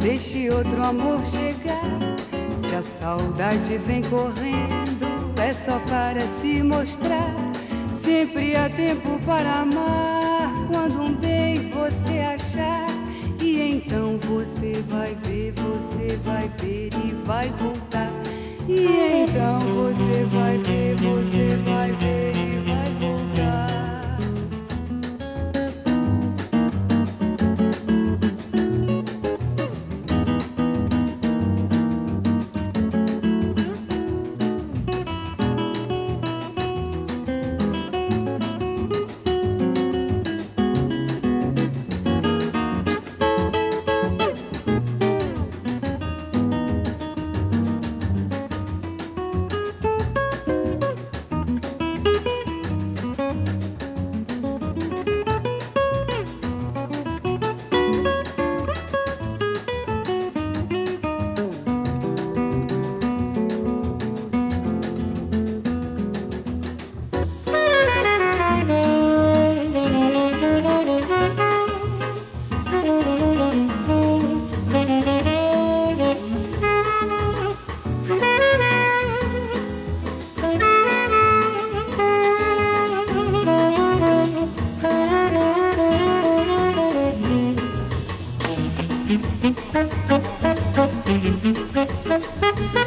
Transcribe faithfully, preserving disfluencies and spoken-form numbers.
Deixe outro amor chegar. Se a saudade vem correndo, é só para se mostrar. Sempre há tempo para amar, quando um bem você achar. E então você vai ver, você vai ver e vai voltar. E então você vai ver, você vai ver e vai voltar. Thank you.